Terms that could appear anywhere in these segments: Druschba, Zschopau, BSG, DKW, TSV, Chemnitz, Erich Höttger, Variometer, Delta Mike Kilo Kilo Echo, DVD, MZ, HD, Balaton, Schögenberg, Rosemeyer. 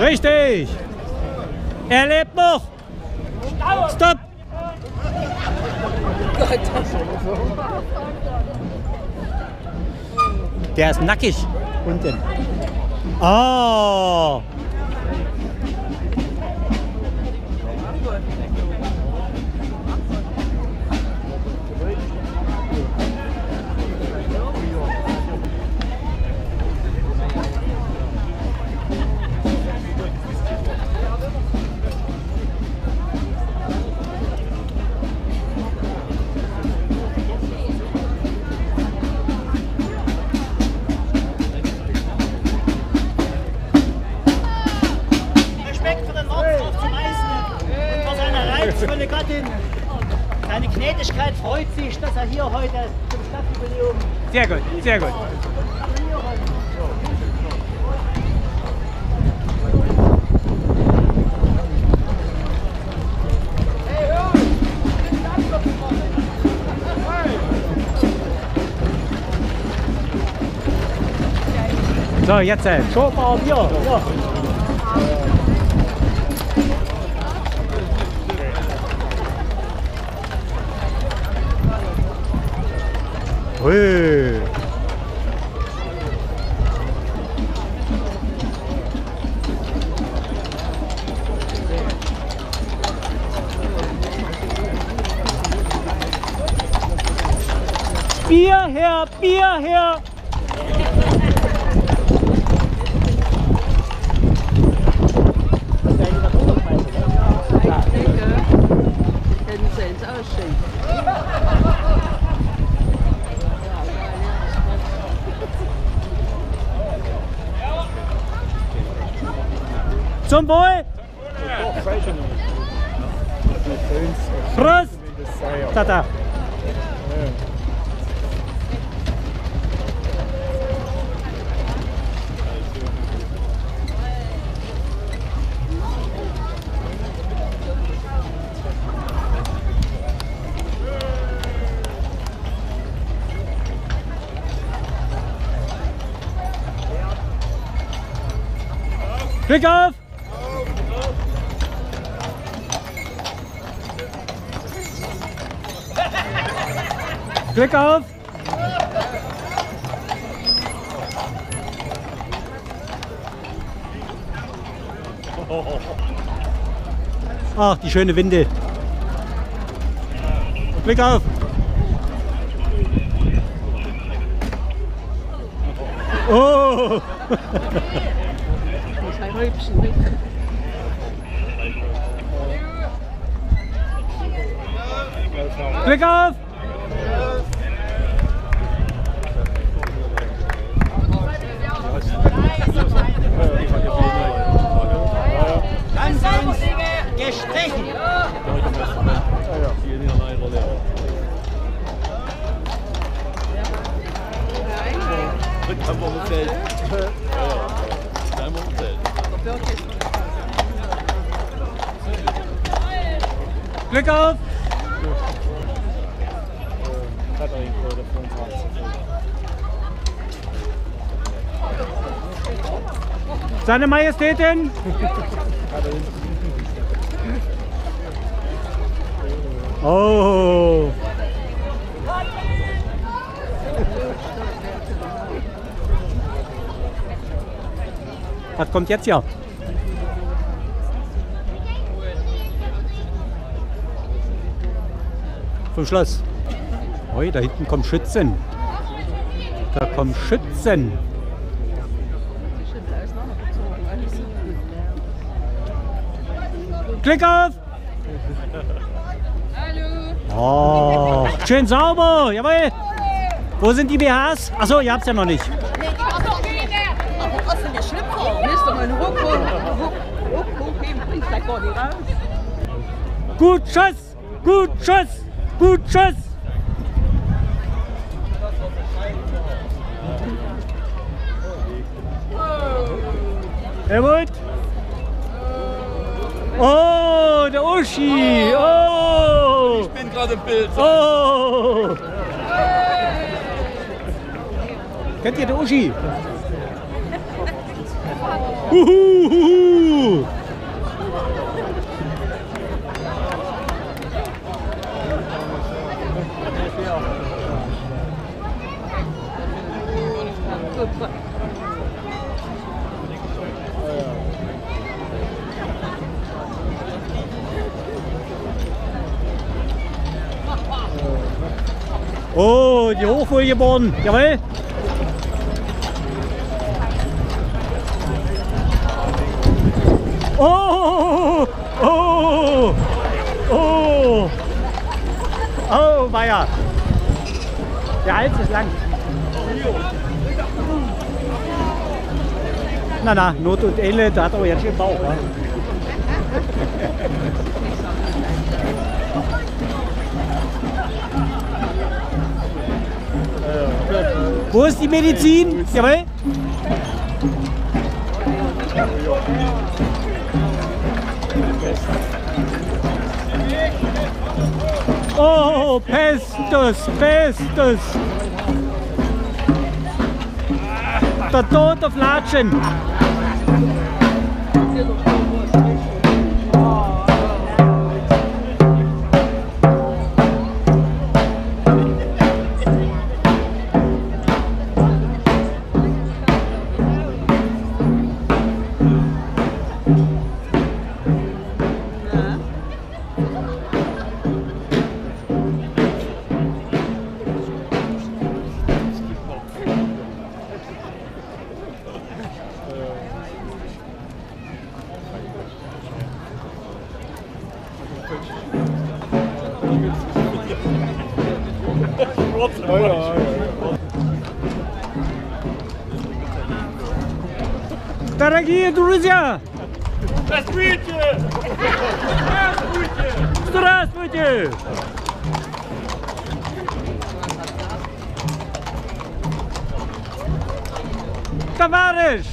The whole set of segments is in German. Richtig! Er lebt noch! Stopp! Der ist nackig unten. Oh! Meine Gattin, seine Gnädigkeit freut sich, dass er hier heute zum Stadtjubiläum. Sehr gut, sehr gut. So, jetzt Zschopau Bier. Ja. Hey. Bier her, Bier her! Zum Wohl! Prost! Tata! Glück auf! Glück auf! Ach, die schöne Windel. Glück auf! Oh! Glück auf! Gestrichen! Glück auf! Seine Majestätin! Oh! Was kommt jetzt hier? Vom Schloss. Oi, da hinten kommen Schützen. Da kommen Schützen. Glück auf! Oh, schön sauber, jawohl. Wo sind die BHs? Achso, ihr habt es ja noch nicht. Nee, die waren noch weniger. Was ist denn der Schlüpfer? Müsst ihr mal hochgehen, bringt gleich gar nicht raus. Gut Schuss, gut Schuss, gut Schuss. Sehr gut. Oh, der Uschi. Oh. Ich bin gerade im Bild. Oh! Kennt ihr den Uschi? Uhuhuhu. Oh, die Hochfuhr geboren, jawohl. Oh, oh, oh, oh, Meier. Der Hals ist lang. Na, na, Not und Elle, da hat aber jetzt den Bauch. Ne? Wo ist die Medizin? Jawohl. Oh, Pestus, Pestus. Der Tod auf Latschen. Дорогие друзья! Здравствуйте! Здравствуйте! Здравствуйте! Товарищ!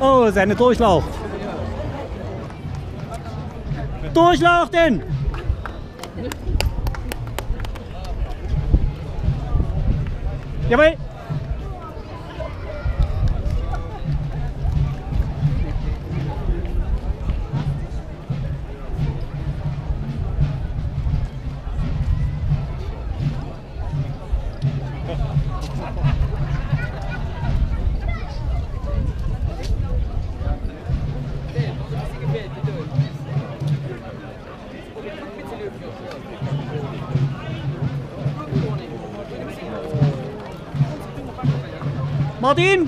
Oh, seine Durchlaucht. Durchlauchten! Jawohl! Martin!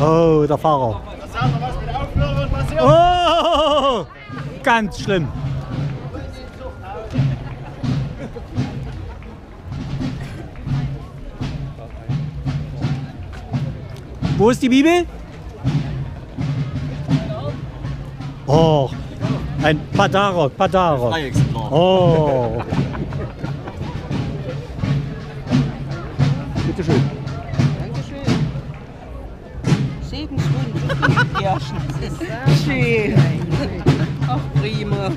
Oh, der Fahrer. Oh, ganz schlimm. Wo ist die Bibel? Oh. Ein Padaro, Padaro. Oh. Bitte schön. Dankeschön. Segenswunsch. Ja, schön. Auch prima.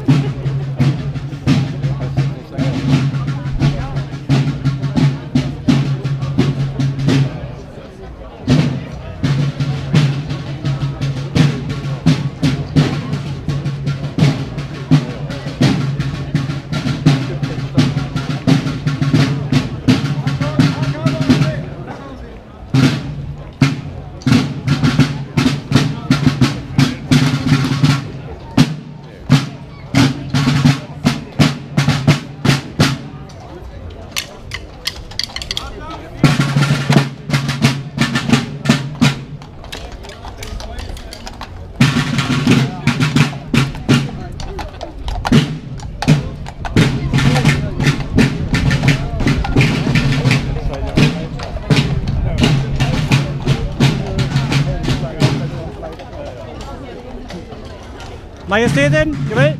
Majestätin, jawohl.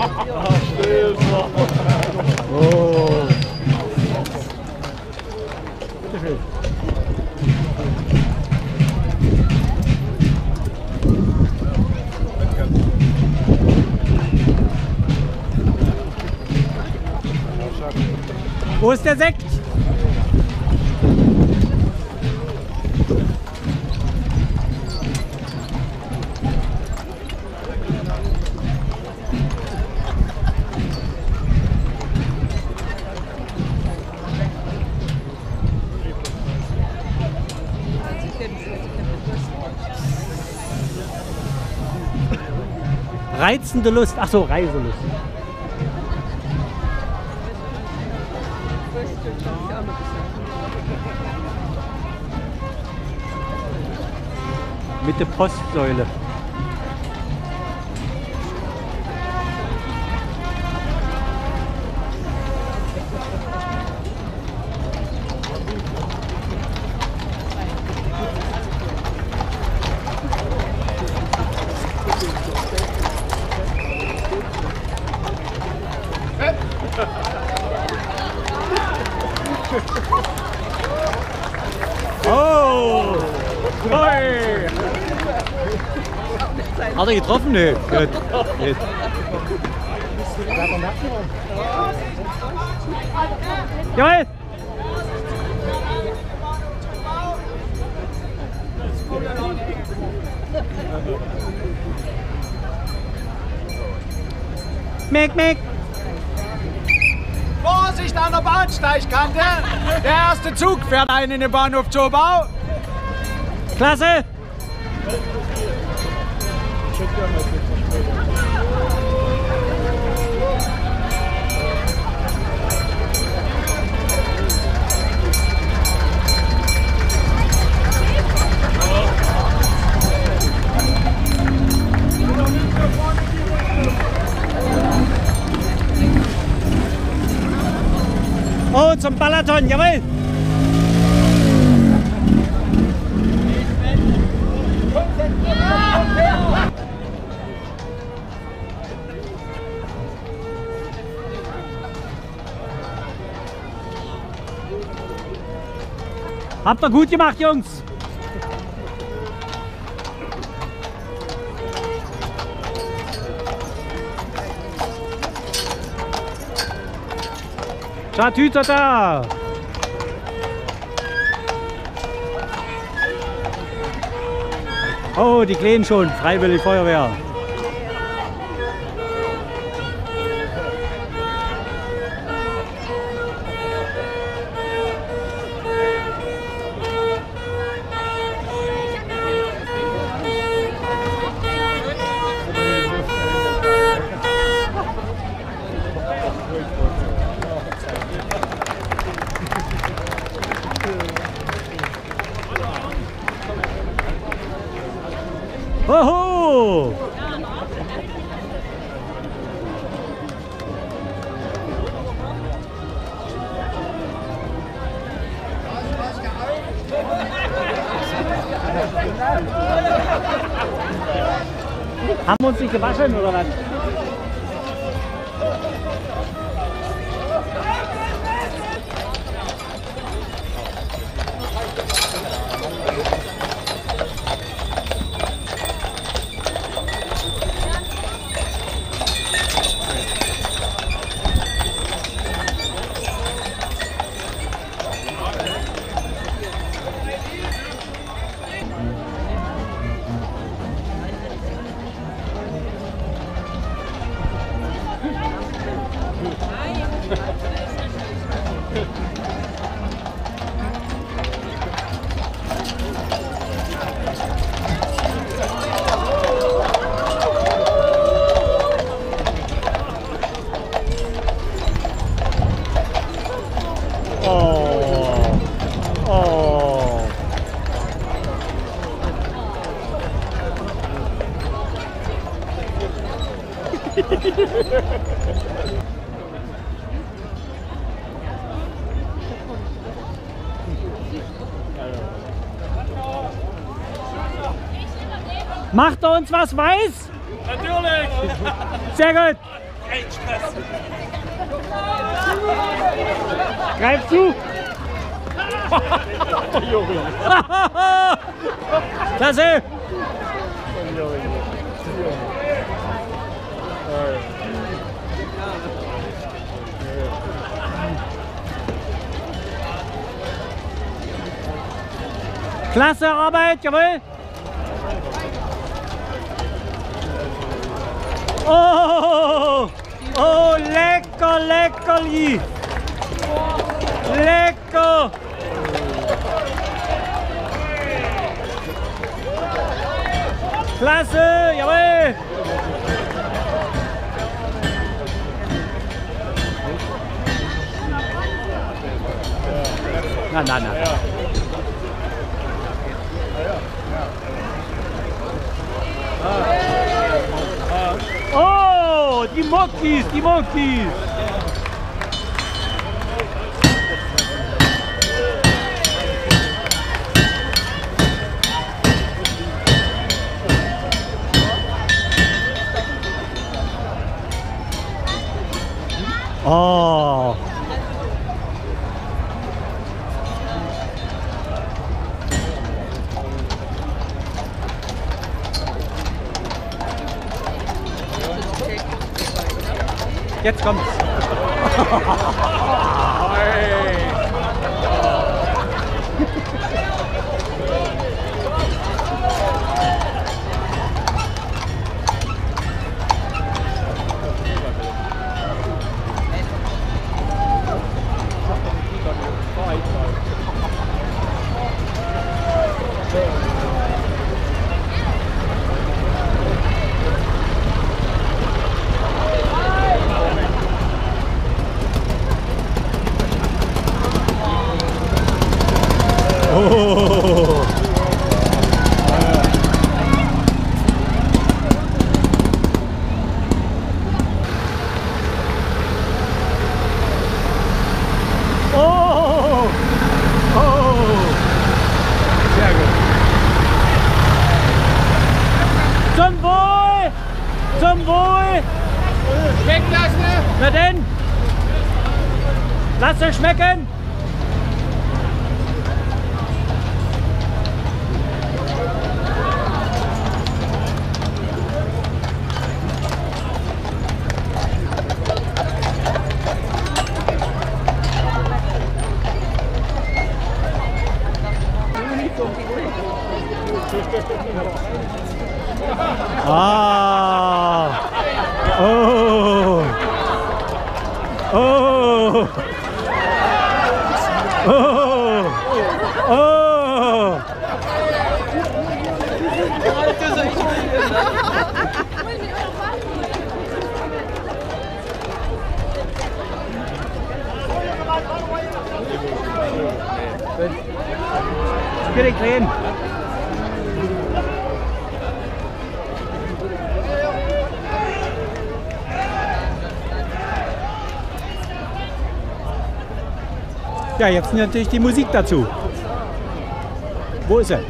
Oh. Bitte schön. Wo ist der Sekt? Reizende Lust, ach so, Reiselust. Mit der Postsäule. Oh! Hey. Hat er getroffen? Nö. Gut. Gut. Jawohl! Mick, Mick! Vorsicht an der Bahnsteigkante! Der erste Zug fährt ein in den Bahnhof Zschopau. Klasse! Oh, zum Balaton, jawohl! Habt ihr gut gemacht, Jungs! Tatütata! Oh, die Kleinen schon, Freiwillige Feuerwehr. Oho! Haben wir uns nicht gewaschen oder was? Macht er uns was weiß? Natürlich! Sehr gut! Kein Stress. Greif zu! Klasse! Klasse Arbeit, jawohl! Oh, oh, lecker, lecker, lecker! Klasse, jawohl! Na, na, na. Oh, die Muckis, die Muckis! Oh! Jetzt kommt's. Zum Wohl! Schmeckt das, ne? Na denn? Lass es schmecken! Ah! Oh! Oh! Oh! Oh! Spiel clean. Ja, jetzt natürlich die Musik dazu. Wo ist er?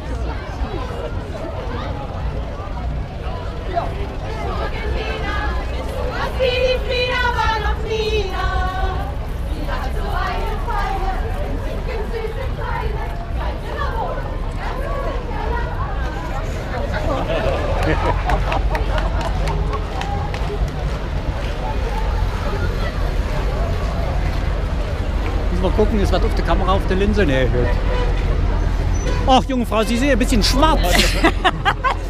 Mal gucken, ist was auf der Kamera auf der Linse herhört. Ach, junge Frau, Sie sind ein bisschen schwarz.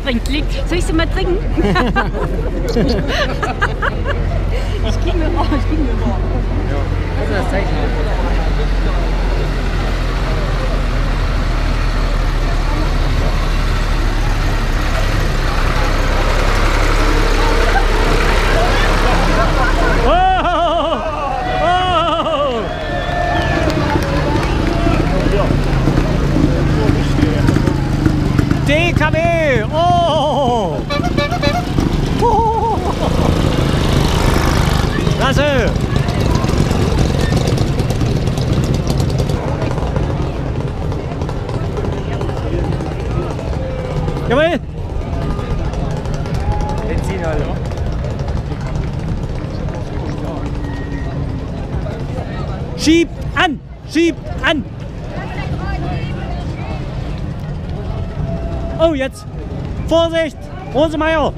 Bringt Glück. Soll ich sie mal trinken? Ich kriege mir auch. Das ist das Zeichen. DKW! Oh! Klasse! Jawohl! Benzin, Alter. Schiebt an! Schiebt an! Oh, jetzt! Vorsicht! Rosemeyer!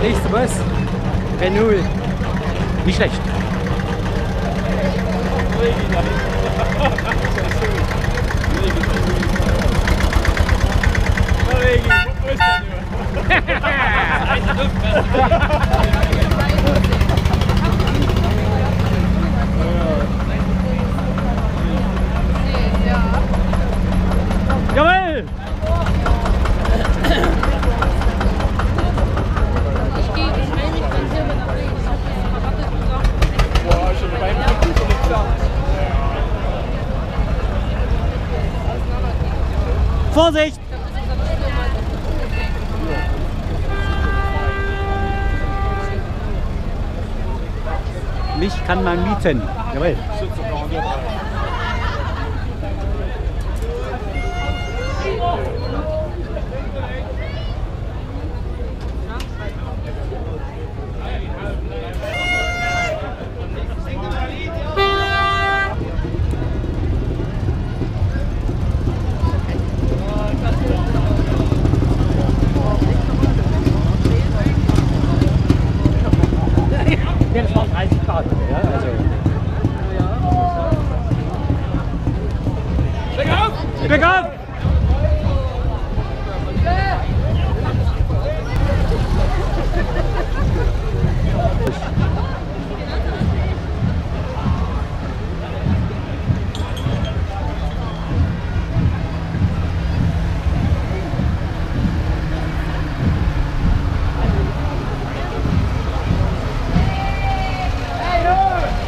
Nächste was? Renul. Nicht schlecht. Jawohl! Vorsicht! Mich kann man mieten. Jawohl.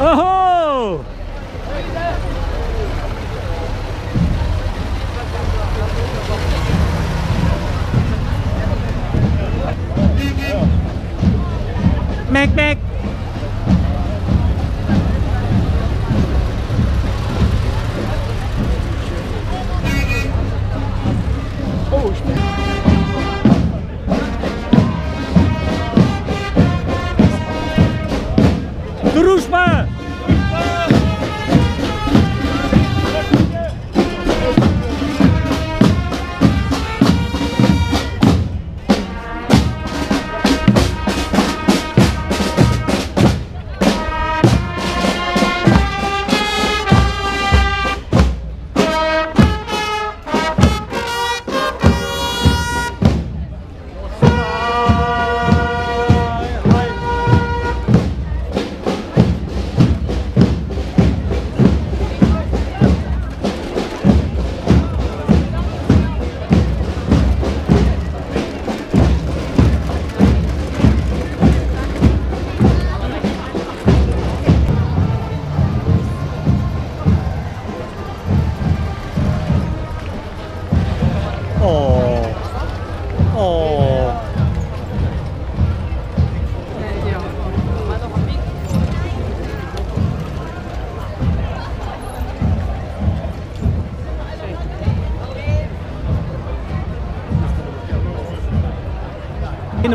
Oho! Mac, Mac! Oh, ich bin... Druschba!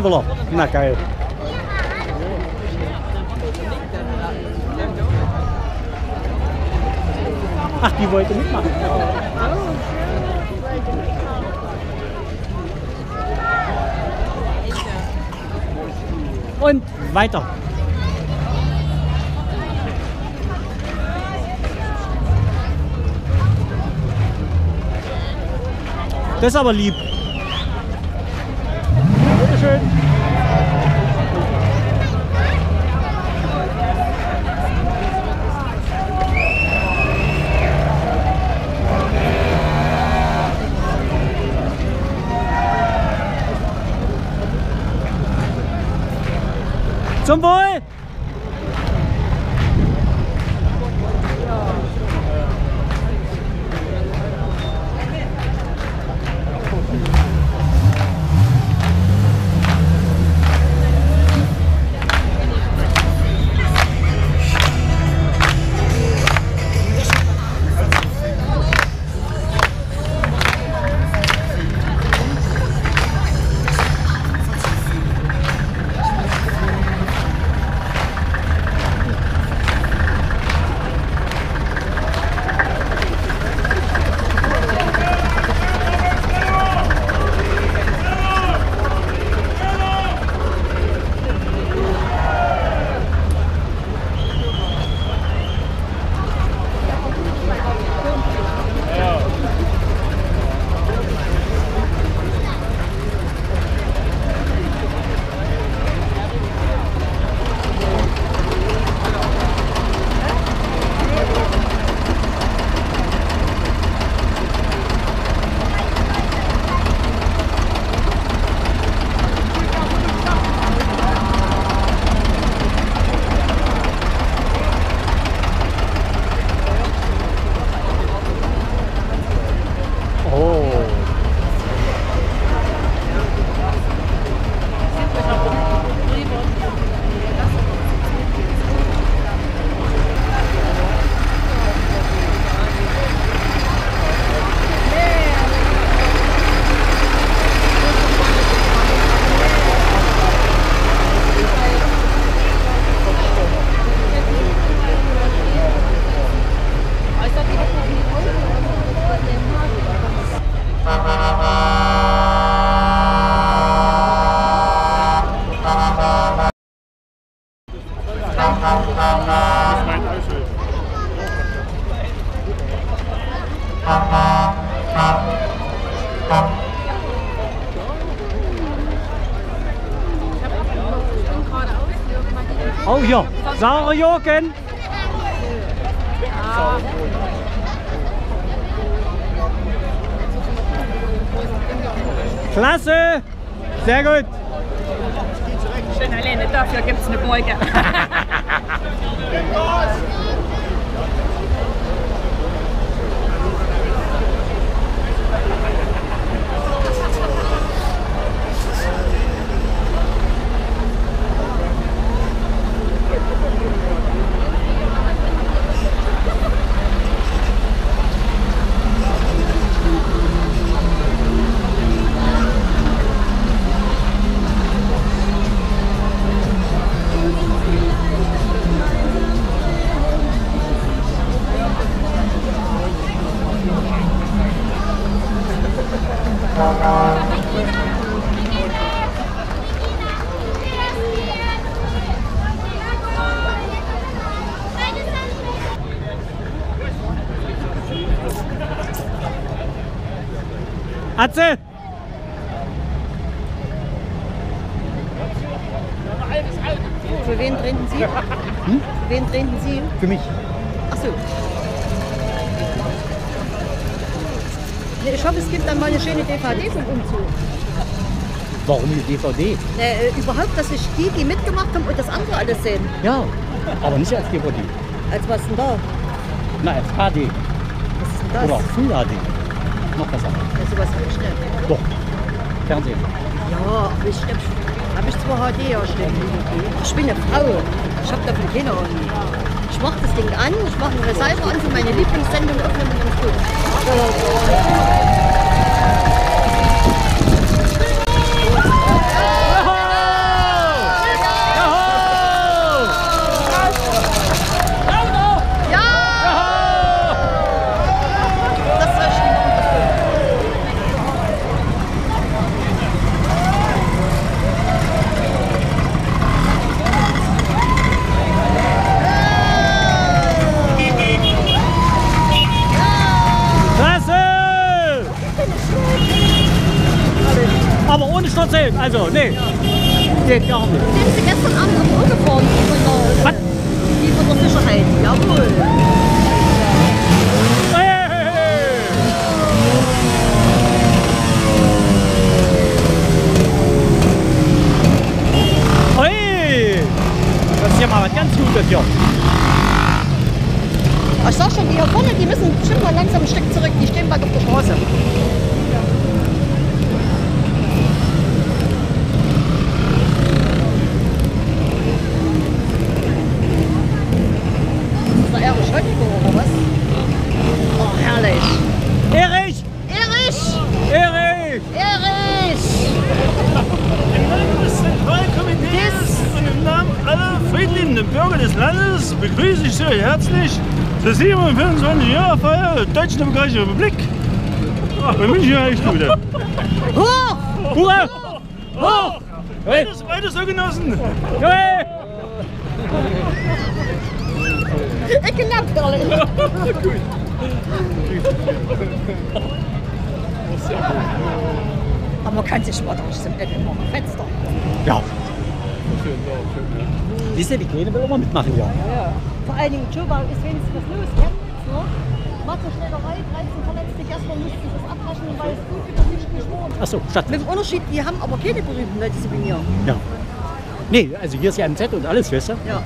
Wel op. Nou, kijk. Ach, die wollte niet maken. En weiter. Dat is aber lieb. Zum Wohl! Oh ja, saure Jürgen! Ja. Klasse! Sehr gut! Schön alleine, dafür gibt es eine Beuge. Atze! Für wen treten Sie? Hm? Für wen treten Sie? Für mich. Ach so. Ich hoffe, es gibt dann mal eine schöne DVD zum Umzug. Warum eine DVD? Überhaupt, dass ich die mitgemacht haben und das andere alles sehen. Ja, aber nicht als DVD. Als was denn da? Na, als HD. Was ist denn das? Oder Full HD. Noch was anderes. Ja, sowas habe ich nicht. Doch, Fernsehen. Ja, ich habe ich zwar HD erstellt. Ich bin eine Frau. Ich habe davon keine Ahnung. Ich mache das Ding an, ich mache einen Receiver an für meine Lieblingssendung öffnen und dann gut. Also, nee. Geht gar nicht. Sind Sie gestern Abend am Uhr gefahren? Was? Die von der Sicherheit. Jawohl. Hey! Hey! langsam ein Stück zurück, die stehen bald auf der Straße. Das ist der Erich Höttger, oder was? Oh, herrlich. Erich! Erich! Erich! Erich! Im Namen des Zentralkomitees und im Namen aller friedliebenden Bürger des Landes begrüße ich sehr herzlich zur 27-Jahr-Feier der Deutschen Demokratischen Republik. Wir wünschen Ihnen alles Gute. Hoch! Hurra! Hoch! Weiter so, Genossen! Hey! Ich gelappt, alle! Gut! Aber man kann sich mal durch das Bett immer am Fenster. Ja! Wisst ihr, die Kleine will immer mitmachen, ja. Vor allen Dingen, Zschopau ist wenigstens was los. Chemnitz, ne? Mathe-Schnellerei, 13 verletzte, gestern mussten sie das abraschen, weil es gut wieder nicht geschworen ist. Achso, statt. Mit dem Unterschied, die haben aber keine berühmten Leute Souvenir. Ja. Nee, also hier ist ja MZ und alles, weißt du? Ja.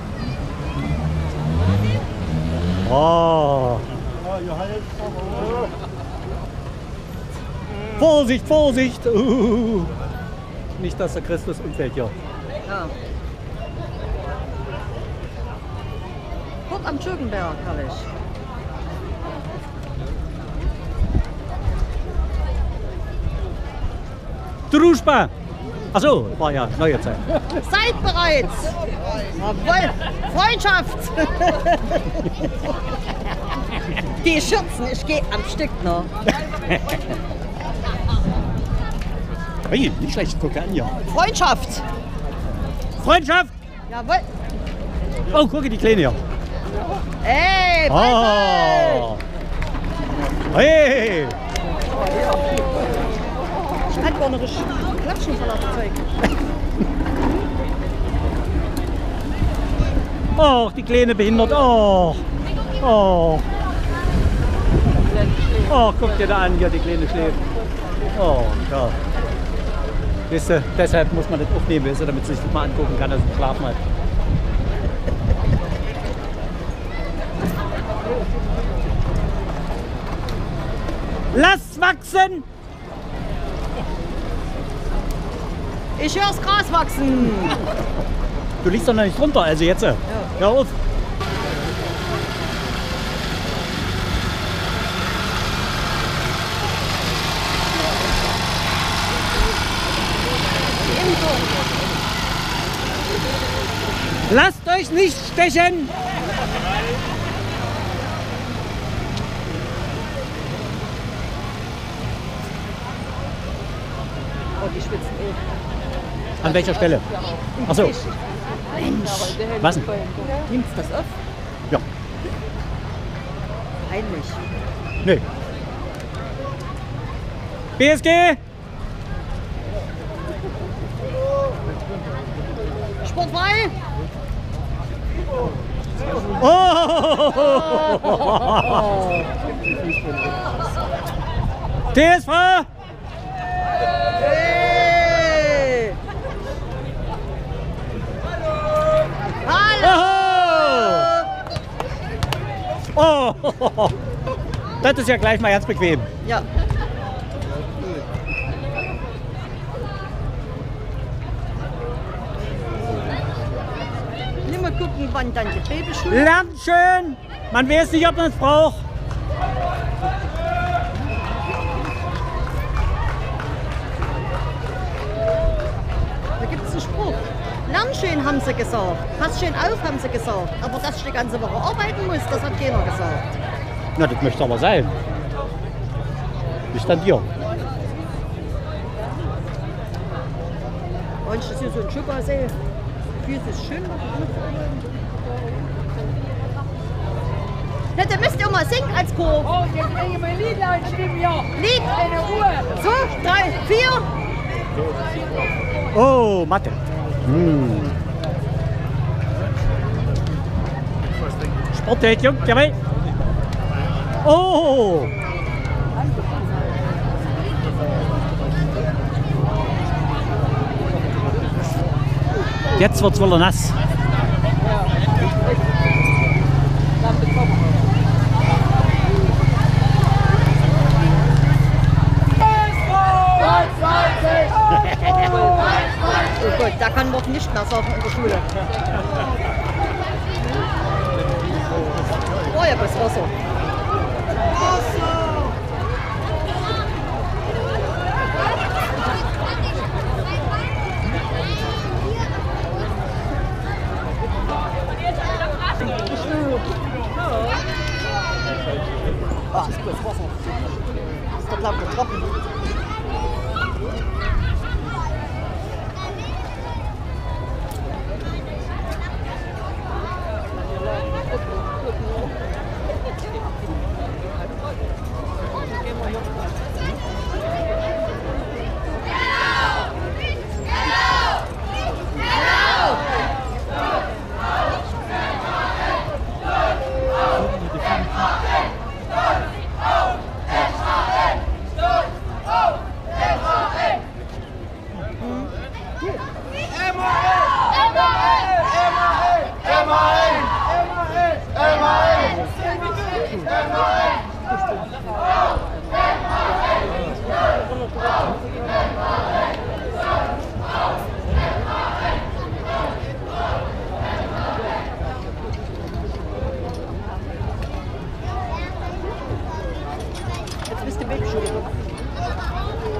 Oh. Vorsicht, Vorsicht! Nicht, dass der Christus umfällt hier. Ja. Guck am Schögenberg, herrlich. Druschba! Achso, war ja neue Zeit. Seid bereit! Jawohl, Freundschaft! Geh schürzen, ich gehe am Stück noch. Hey, nicht schlecht, guck an, ja. Freundschaft! Freundschaft! Jawohl! Oh, gucke die Kleine hier. Hey, Freundschaft! Oh. Hey! Ich kann gar nicht klatschen von das Zeug. Oh, die Kleine behindert. Oh! Oh! Oh, guck dir da an, hier die Kleine schläft. Oh, ja. Weißt du, deshalb muss man das aufnehmen, weißt du, damit sie sich das mal angucken kann, dass sie schlafen hat. Lass wachsen! Ich höre das Gras wachsen! Du liegst doch noch nicht runter, also jetzt. Ja, hör auf! Lasst euch nicht stechen! Oh, die schwitzen eh. An welcher Stelle? Achso. Mensch! Was denn? Nimmst du das auf? Ja. Peinlich. Nee. BSG! Sportfrei! Oh! TSV! Hey! Hallo! Oh! Das ist ja gleich mal ganz bequem. Ja. Gucken, wann dann die Babyschuhe. Lernt schön! Man weiß nicht, ob man es braucht. Da gibt es einen Spruch. Lernt schön, haben sie gesagt. Pass schön auf, haben sie gesagt. Aber dass ich die ganze Woche arbeiten muss, das hat keiner gesagt. Na, das möchte aber sein. Nicht an dir. Und das ist hier so ein Schuppersee. Das ist schön. Na, da müsst ihr mal singen als Chor. Oh, jetzt kann ich mein Lied einstimmen, ja. Lied. Eine Uhr. So, 3, 4. Oh, Mathe. Hm. Sportdate, Jungs, jawohl. Oh. Jetzt wird's wohl nass. da kann doch nicht mehr saufen in der Schule. Oh ja, das war so. Ah, ist gut, Wasser. Ist doch laut getroffen.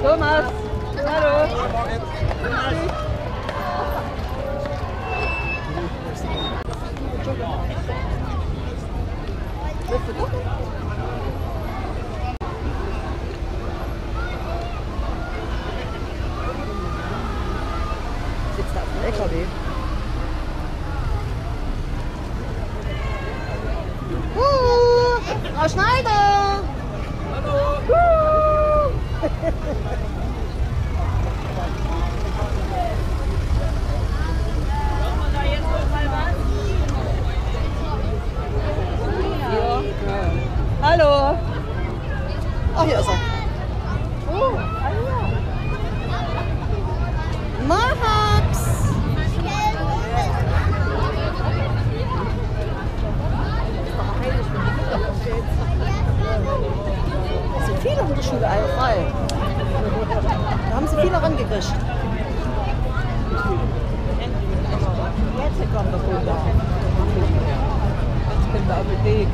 Thomas! Hallo! Sitzt da auf dem LKW. Frau Schneider! Hallo! Hallo! Ach, hier ist er. Oh, hallo! Max! Es sind viele in der Schule, alle frei. Da haben sie viele rangekriegt. Jetzt kommt der Futter. Jetzt kommt der Apotheke.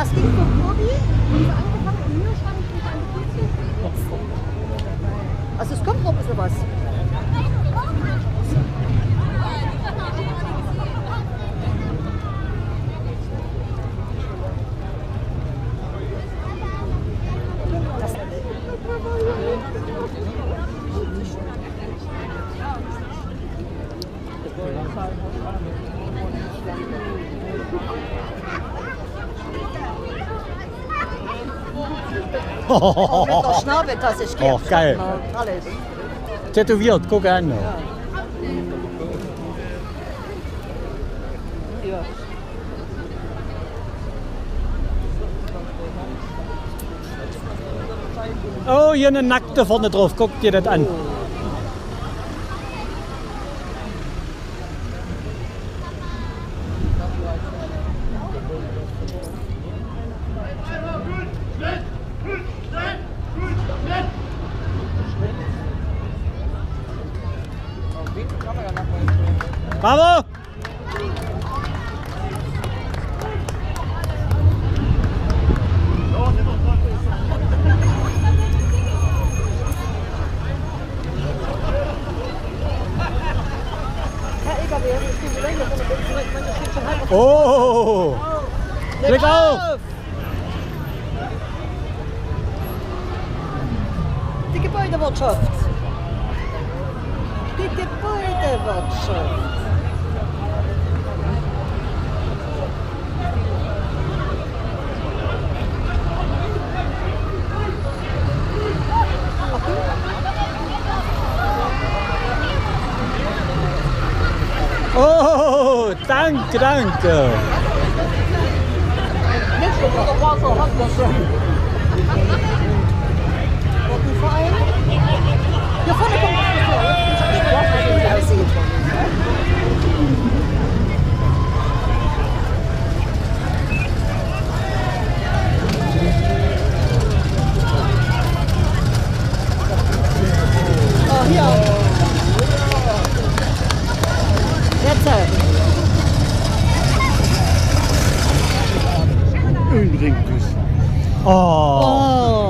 Das ging vom Hobby, haben wir angefangen im Hühnerschrank und an die Küche. Also es kommt noch ein bisschen was. Oh, mit der Schnabeltasse steht. Oh, geil. Alles. Tätowiert, guck an. Ja. Ja. Oh, hier eine Nackte vorne drauf. Guck dir das an. Bravo! Herr LKW, ich bin zu lang, ich bin schon halb. Oh! Blick auf! Die Gebäudewirtschaft! Die Gebäudewirtschaft! Oh, danke, danke. Oh,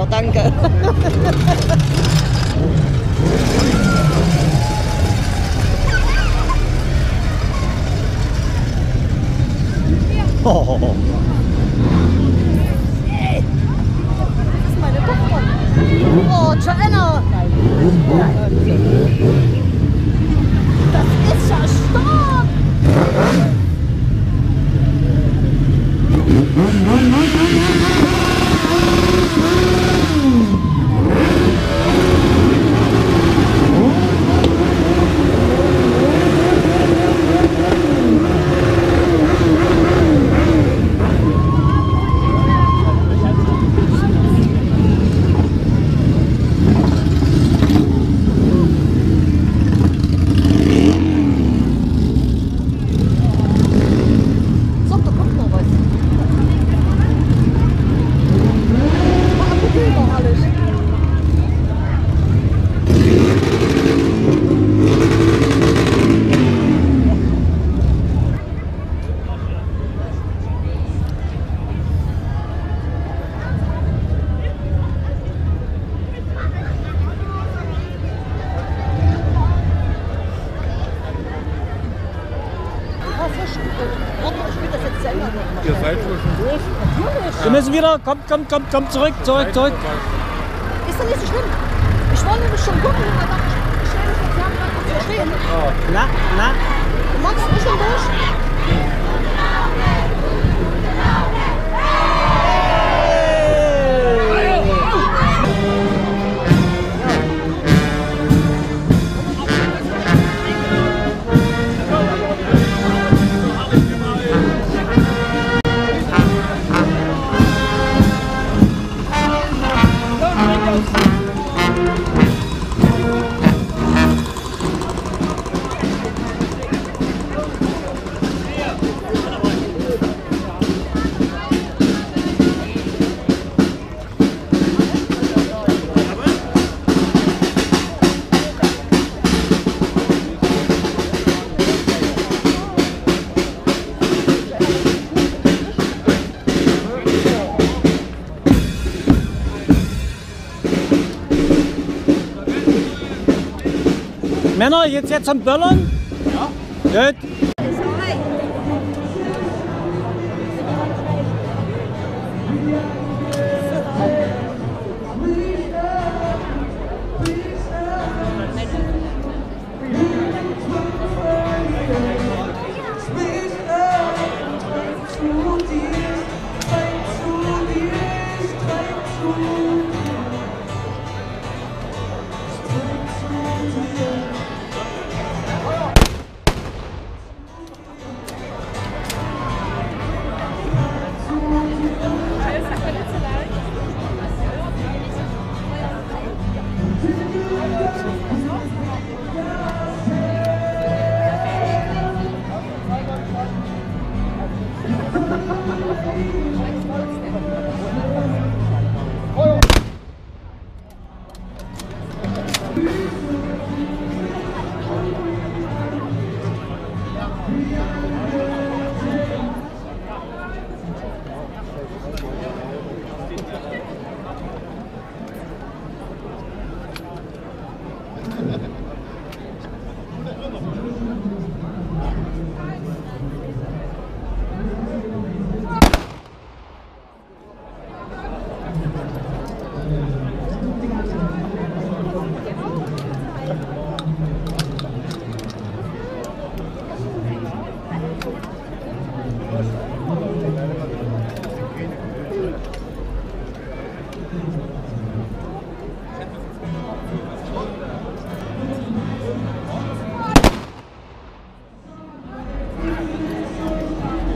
danke. Oh. Hey. Das ist meine Tochter. Oh, Joanna. Das ist ja stark. Ihr seid wohl schon durch? Natürlich. Wir müssen wieder, komm, zurück. Ist doch nicht so schlimm. Ich wollte nämlich schon gucken, aber dann schnell den Verkehr einfach zu verstehen. Na. Du magst nicht schon durch? Männer, jetzt zum Böllern? Ja. Gut.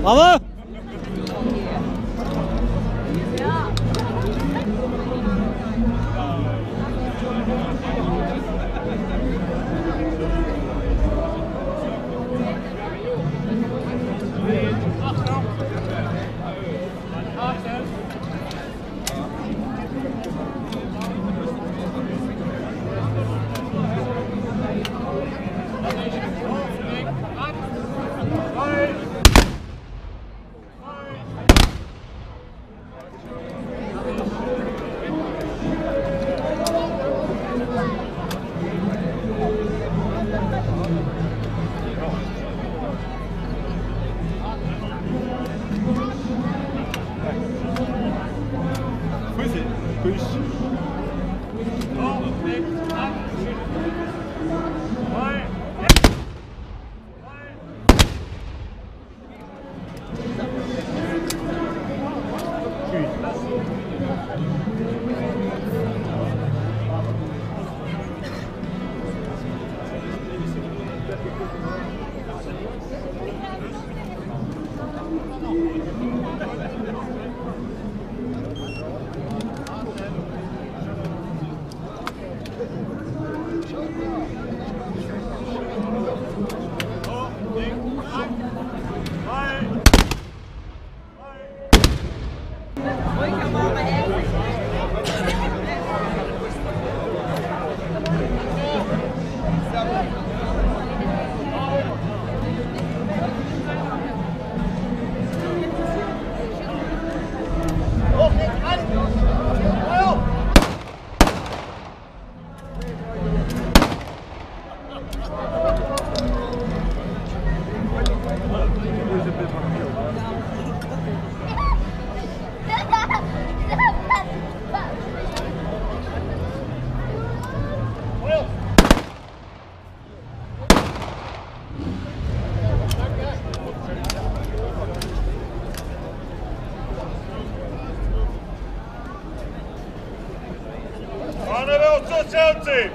Mama?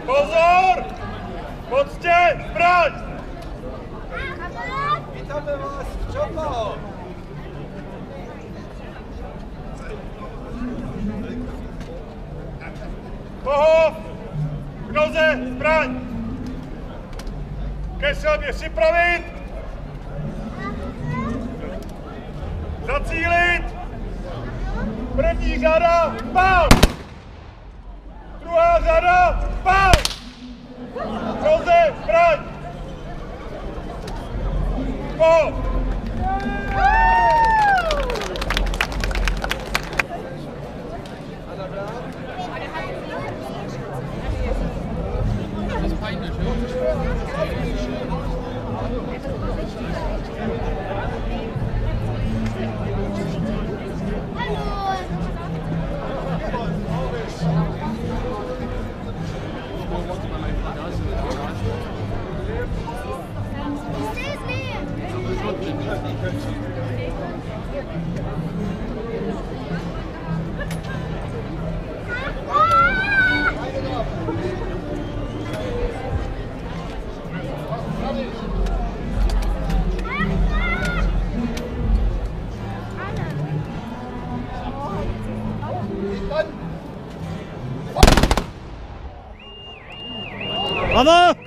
Pozor! Poctě! Zbraň! Vítáme vás v Zschopau! Pohov! V noze! Zbraň! Ke sobě připravit! Zacílit! První řada! Pál! Druhá řada! Pál! Koze, braň! Po! Bravo!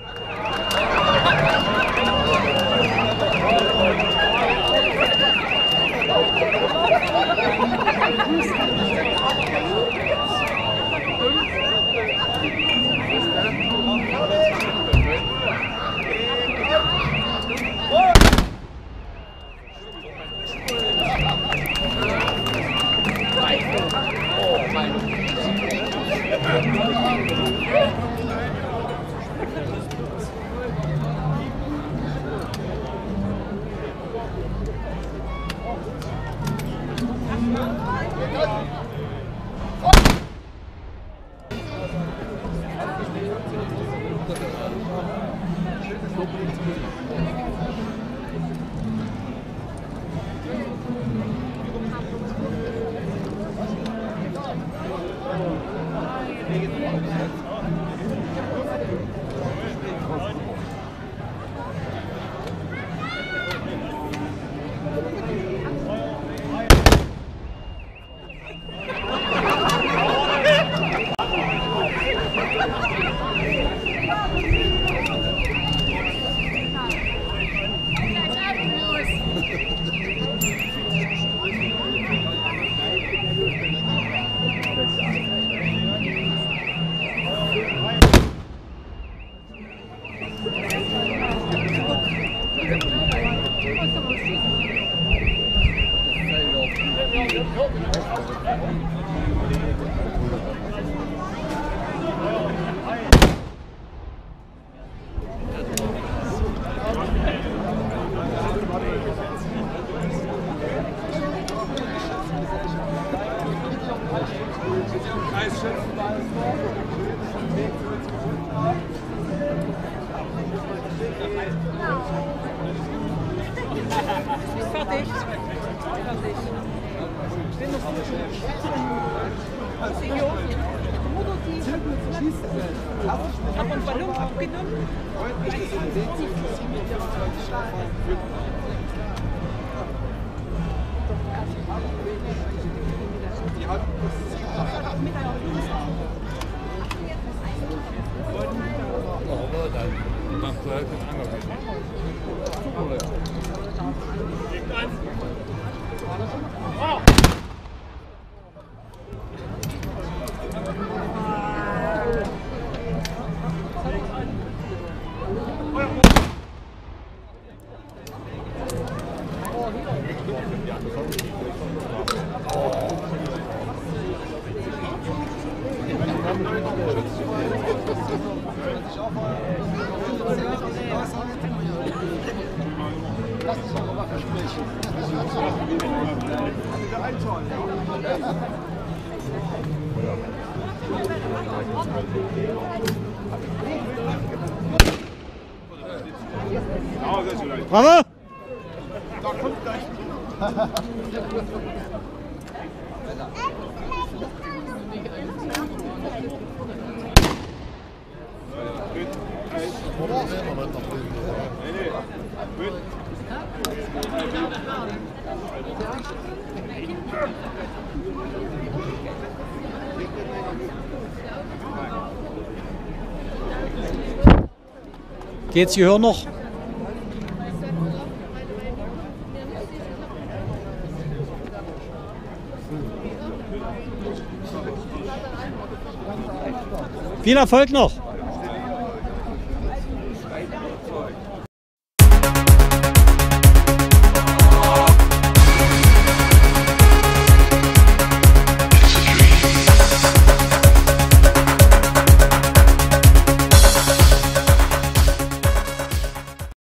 Thank you. Ich habe einen Ballon abgenommen. Bravo! Da kommt gleich. Geht's Gehör noch? Viel Erfolg noch!